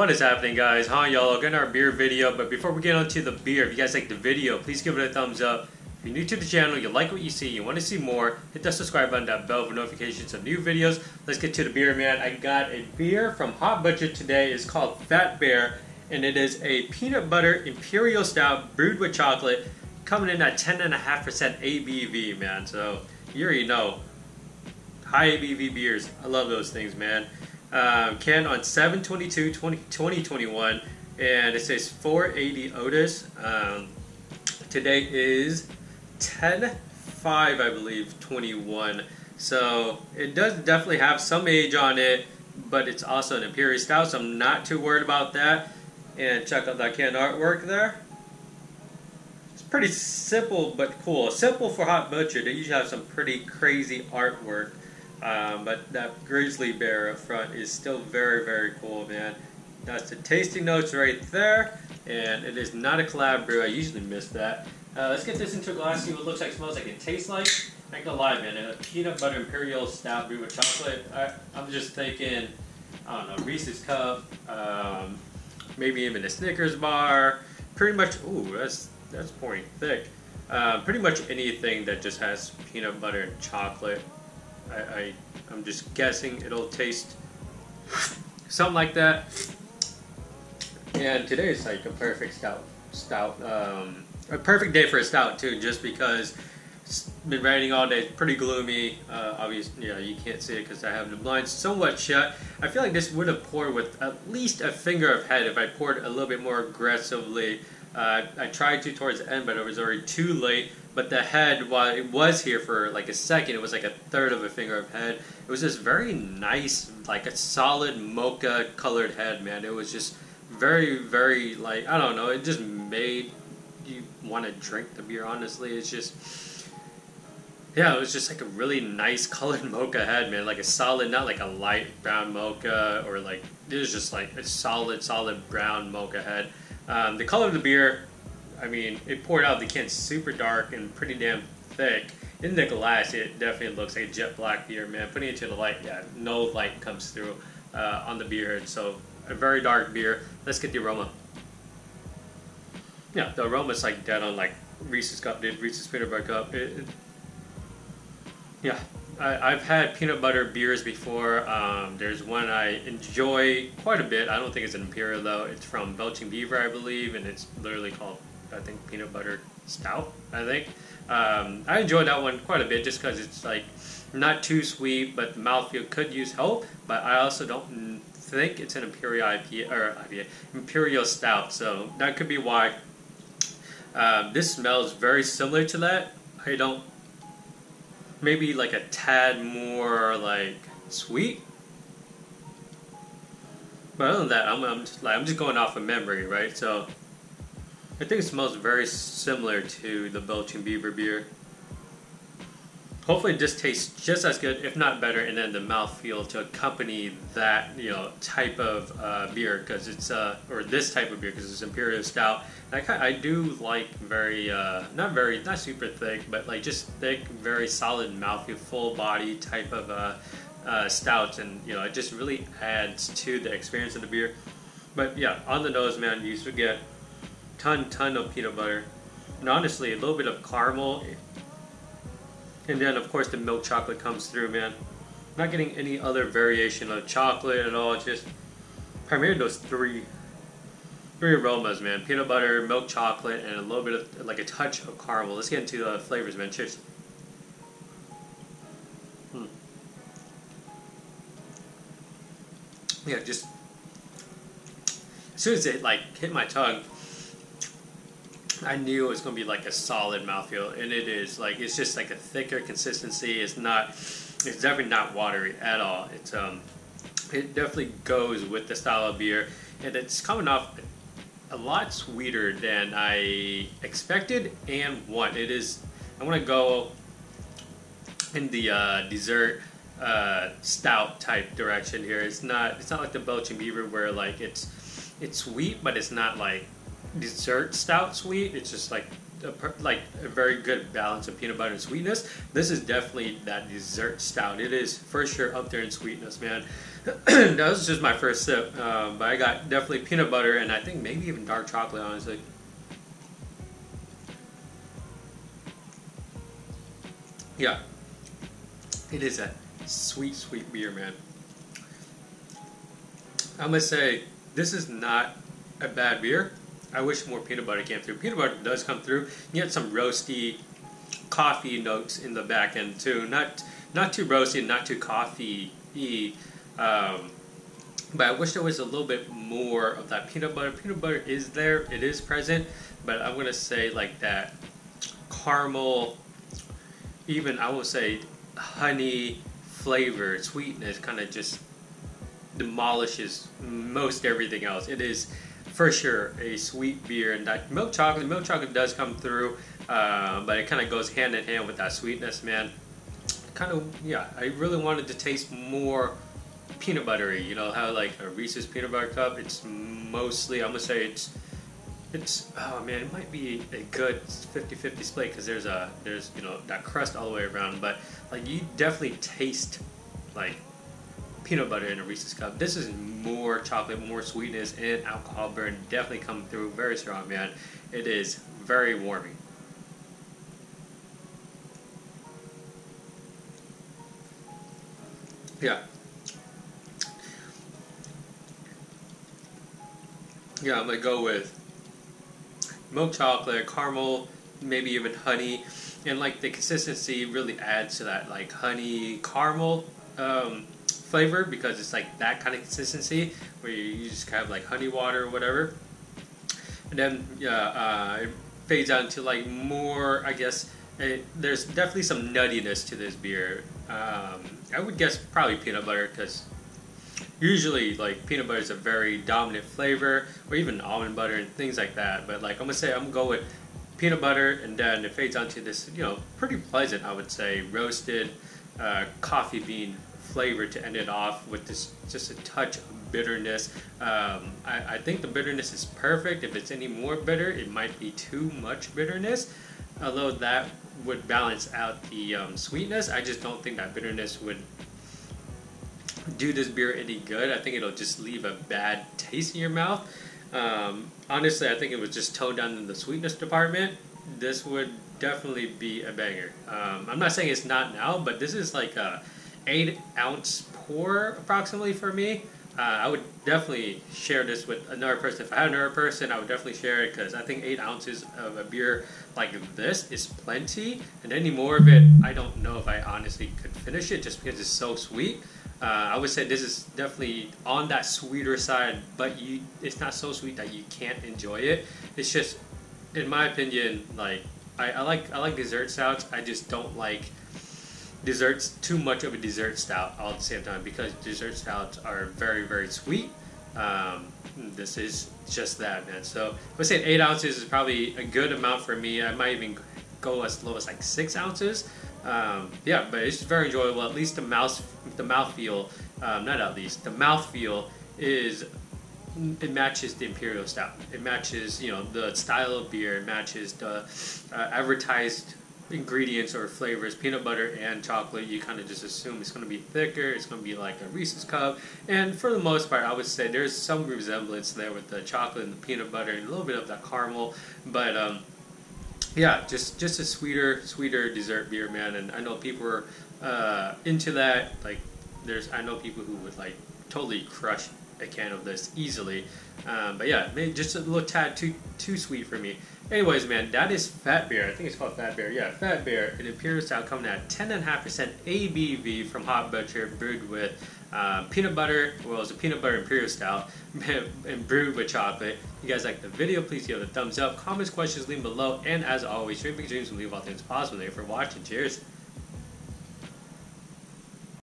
What is happening, guys? Hi y'all, again our beer video. But before we get onto the beer, if you guys like the video, please give it a thumbs up. If you're new to the channel, you like what you see, you want to see more, hit that subscribe button, that bell for notifications of new videos. Let's get to the beer, man. I got a beer from Hop Butcher today. It's called Fat Bear, and it is a peanut butter imperial stout brewed with chocolate, coming in at 10.5% ABV, man. So you already know, high ABV beers, I love those things, man. Canned on 7/22/2021, and it says 480 Otis. Today is 10/5, I believe, 21. So it does definitely have some age on it, but it's also an imperial stout, so I'm not too worried about that. And check out that can artwork there. It's pretty simple but cool. Simple for Hop Butcher. They usually have some pretty crazy artwork. But that grizzly bear up front is still very, very cool, man. That's the tasting notes right there, and it is not a collab brew. I usually miss that. Let's get this into a glass, see what it looks like, smells like, it tastes like. I ain't gonna lie, man, a peanut butter imperial stout brew with chocolate. I'm just thinking, I don't know, Reese's Cup, maybe even a Snickers bar. Pretty much, ooh, that's pouring thick. Pretty much anything that just has peanut butter and chocolate. I'm just guessing it'll taste something like that. And today is like a perfect stout. A perfect day for a stout too, just because it's been raining all day. It's pretty gloomy. Obviously, you know, you can't see it because I have the blinds somewhat shut. I feel like this would have poured with at least a finger of head if I poured a little bit more aggressively. I tried to towards the end, but it was already too late. But the head, while it was here for like a second, it was like a third of a finger of head. It was just very nice, like a solid mocha colored head, man. It was just very, very, like, I don't know, it just made you want to drink the beer, honestly. It's just, yeah, it was just like a really nice colored mocha head, man. Like a solid, not like a light brown mocha, or like, it was just like a solid brown mocha head. The color of the beer, I mean, it poured out of the can super dark and pretty damn thick. In the glass, it definitely looks like a jet black beer, man. Putting it to the light, yeah, no light comes through on the beer. So a very dark beer. Let's get the aroma. Yeah, the aroma's like dead on, like Reese's Cup did, Reese's Peanut Butter Cup. Yeah, I've had peanut butter beers before. There's one I enjoy quite a bit. I don't think it's an imperial though. It's from Belching Beaver, I believe, and it's literally called, I think, peanut butter stout, I think. I enjoyed that one quite a bit just because it's like not too sweet, but the mouthfeel could use help. But I also don't think it's an imperial IPA or imperial stout, so that could be why. This smells very similar to that. I don't. Maybe like a tad more like sweet. But other than that, I'm just going off of memory, right? So I think it smells very similar to the Belching Beaver beer. Hopefully this tastes just as good, if not better, and then the mouthfeel to accompany that, you know, type of beer, because it's or this type of beer, because it's imperial stout. And I do like very, not super thick, but like just thick, very solid mouthfeel, full body type of stouts, and you know, it just really adds to the experience of the beer. But yeah, on the nose, man, you should get ton of peanut butter, and honestly a little bit of caramel, and then of course the milk chocolate comes through, man. Not getting any other variation of chocolate at all, just primarily those three aromas, man. Peanut butter, milk chocolate, and a little bit of like a touch of caramel. Let's get into the flavors, man. Cheers. Yeah, just as soon as it like hit my tongue, I knew it was going to be like a solid mouthfeel, and it is. Like, it's just like a thicker consistency. It's definitely not watery at all. It's it definitely goes with the style of beer, and it's coming off a lot sweeter than I expected and want. It is. I want to go in the dessert stout type direction here. It's not like the Belching Beaver where like it's sweet, but it's not like dessert stout sweet. It's just like like a very good balance of peanut butter and sweetness. This is definitely that dessert stout. It is for sure up there in sweetness, man. That was just my first sip, but I got definitely peanut butter and I think maybe even dark chocolate, honestly. Yeah, it is a sweet, sweet beer, man. I must say, this is not a bad beer. I wish more peanut butter came through. Peanut butter does come through. You get some roasty coffee notes in the back end too. Not too roasty, not too coffee-y. But I wish there was a little bit more of that peanut butter. Peanut butter is there. It is present. But I'm going to say like that caramel, even I will say honey flavor, sweetness kind of just demolishes most everything else. It is for sure a sweet beer, and that milk chocolate does come through, but it kind of goes hand in hand with that sweetness, man. Kind of, yeah, I really wanted to taste more peanut buttery, you know, how like a Reese's peanut butter cup, it's mostly, I'm gonna say it's oh man, it might be a good 50-50 split, because there's you know that crust all the way around, but like you definitely taste like peanut butter in a Reese's cup. This is more chocolate, more sweetness, and alcohol burn definitely come through very strong, man. It is very warming. Yeah. Yeah, I'm gonna go with milk chocolate, caramel, maybe even honey, and like the consistency really adds to that like honey caramel flavor, because it's like that kind of consistency where you just have like honey water or whatever, and then it fades out into like more, I guess there's definitely some nuttiness to this beer. I would guess probably peanut butter, because usually like peanut butter is a very dominant flavor, or even almond butter and things like that, but like I'm gonna go with peanut butter, and then it fades onto this, you know, pretty pleasant, I would say, roasted coffee bean flavor to end it off with this just a touch of bitterness. I think the bitterness is perfect. If it's any more bitter, it might be too much bitterness, although that would balance out the sweetness. I just don't think that bitterness would do this beer any good. I think it'll just leave a bad taste in your mouth. Honestly, I think it was just toned down in the sweetness department. This would definitely be a banger. I'm not saying it's not now, but this is like a 8-ounce pour approximately for me. I would definitely share this with another person. If I had another person, I would definitely share it, because I think 8 ounces of a beer like this is plenty, and any more of it, I don't know if I honestly could finish it, just because it's so sweet. I would say this is definitely on that sweeter side, but it's not so sweet that you can't enjoy it. It's just, in my opinion, like I like dessert stouts. I just don't like desserts, too much of a dessert stout all at the same time, because dessert stouts are very, very sweet. This is just that, man. So I would say 8 ounces is probably a good amount for me. I might even go as low as like 6 ounces. Yeah, but it's very enjoyable. At least the mouthfeel is, it matches the Imperial Stout. It matches, you know, the style of beer. It matches the advertised ingredients or flavors, peanut butter and chocolate. You kind of just assume it's going to be thicker, it's going to be like a Reese's cup, and for the most part I would say there's some resemblance there with the chocolate and the peanut butter and a little bit of that caramel, but yeah, just a sweeter dessert beer, man. And I know people are into that, like I know people who would like totally crush a can of this easily, but yeah, maybe just a little tad too sweet for me. Anyways, man, that is Fat Bear. I think it's called Fat Bear. Yeah, Fat Bear, an Imperial Stout coming at 10.5% ABV from Hop Butcher, brewed with peanut butter. Well, it's a peanut butter Imperial Stout, and brewed with chocolate. If you guys like the video, please give it a thumbs up. Comments, questions, leave them below. And as always, dream big dreams and leave all things possible. Thank you for watching. Cheers.